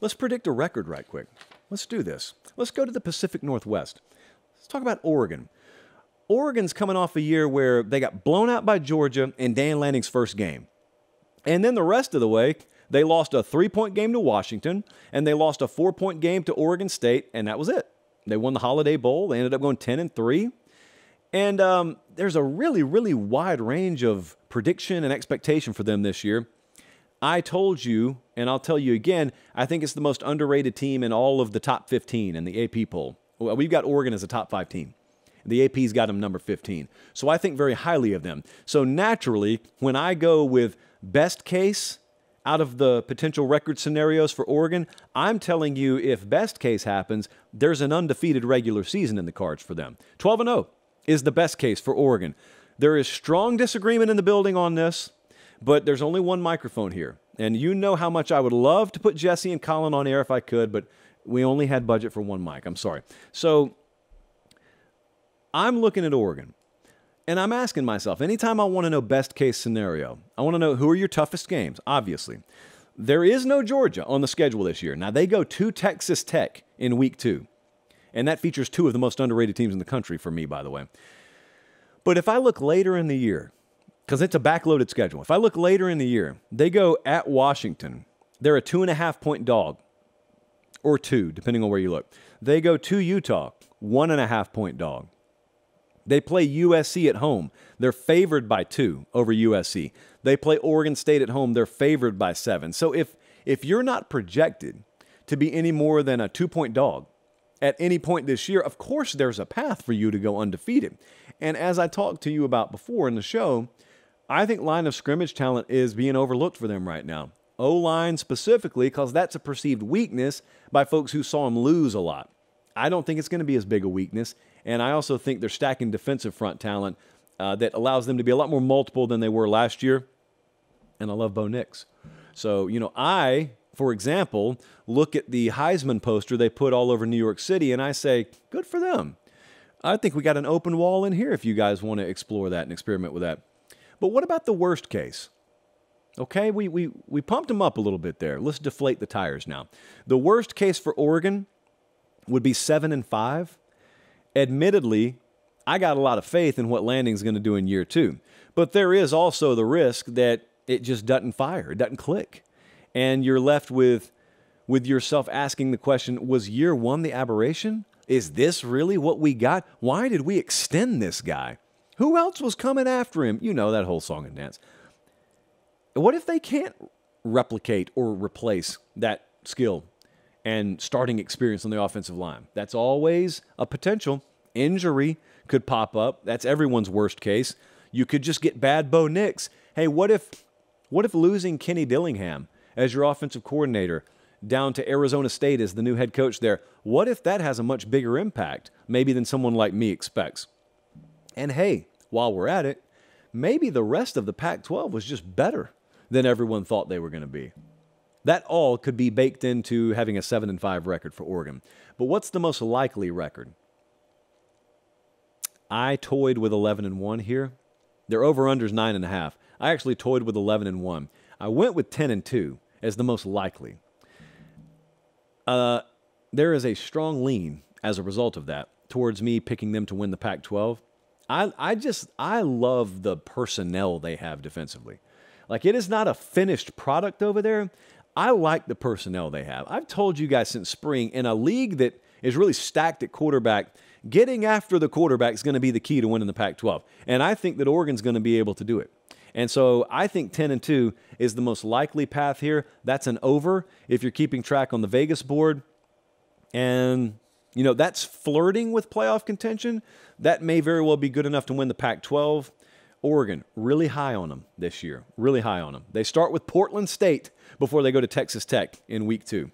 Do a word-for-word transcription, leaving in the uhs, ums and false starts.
Let's predict a record right quick. Let's do this. Let's go to the Pacific Northwest. Let's talk about Oregon. Oregon's coming off a year where they got blown out by Georgia in Dan Lanning's first game. And then the rest of the way, they lost a three-point game to Washington, and they lost a four-point game to Oregon State, and that was it. They won the Holiday Bowl. They ended up going ten and three. And um, there's a really, really wide range of prediction and expectation for them this year. I told you, and I'll tell you again, I think it's the most underrated team in all of the top fifteen in the A P poll. We've got Oregon as a top five team. The A P's got them number fifteen. So I think very highly of them. So naturally, when I go with best case out of the potential record scenarios for Oregon, I'm telling you if best case happens, there's an undefeated regular season in the cards for them. twelve and oh is the best case for Oregon. There is strong disagreement in the building on this, but there's only one microphone here. And you know how much I would love to put Jesse and Colin on air if I could, but we only had budget for one mic. I'm sorry. So I'm looking at Oregon, and I'm asking myself, anytime I want to know best-case scenario, I want to know who are your toughest games, obviously. There is no Georgia on the schedule this year. Now, they go to Texas Tech in week two, and that features two of the most underrated teams in the country for me, by the way. But if I look later in the year, because it's a backloaded schedule, if I look later in the year, they go at Washington. They're a two and a half point dog, or two, depending on where you look. They go to Utah, one and a half point dog. They play U S C at home. They're favored by two over U S C. They play Oregon State at home. They're favored by seven. So if, if you're not projected to be any more than a two-point dog at any point this year, of course there's a path for you to go undefeated. And as I talked to you about before in the show, I think line of scrimmage talent is being overlooked for them right now. O-line specifically, because that's a perceived weakness by folks who saw them lose a lot. I don't think it's going to be as big a weakness. And I also think they're stacking defensive front talent uh, that allows them to be a lot more multiple than they were last year. And I love Bo Nix. So, you know, I, for example, look at the Heisman poster they put all over New York City, and I say, good for them. I think we got an open wall in here if you guys want to explore that and experiment with that. But what about the worst case? Okay, we, we, we pumped them up a little bit there. Let's deflate the tires now. The worst case for Oregon would be seven and five. Admittedly, I got a lot of faith in what Lanning's going to do in year two. But there is also the risk that it just doesn't fire, it doesn't click. And you're left with, with yourself asking the question, was year one the aberration? Is this really what we got? Why did we extend this guy? Who else was coming after him? You know, that whole song and dance. What if they can't replicate or replace that skill and starting experience on the offensive line? That's always a potential. Injury could pop up. That's everyone's worst case. You could just get bad Bo Nix. Hey, what if, what if losing Kenny Dillingham as your offensive coordinator down to Arizona State as the new head coach there, what if that has a much bigger impact maybe than someone like me expects? And hey, while we're at it, maybe the rest of the Pac twelve was just better than everyone thought they were going to be. That all could be baked into having a seven and five record for Oregon. But what's the most likely record? I toyed with eleven and one here. Their over-under is nine and a half. I actually toyed with eleven and one. I went with ten and two as the most likely. Uh, there is a strong lean as a result of that towards me picking them to win the Pac twelve. I, I just, I love the personnel they have defensively. Like, it is not a finished product over there. I like the personnel they have. I've told you guys since spring, in a league that is really stacked at quarterback, getting after the quarterback is going to be the key to winning the Pac twelve. And I think that Oregon's going to be able to do it. And so I think ten and two is the most likely path here. That's an over if you're keeping track on the Vegas board. And, you know, that's flirting with playoff contention. That may very well be good enough to win the Pac twelve. Oregon, really high on them this year. Really high on them. They start with Portland State before they go to Texas Tech in week two.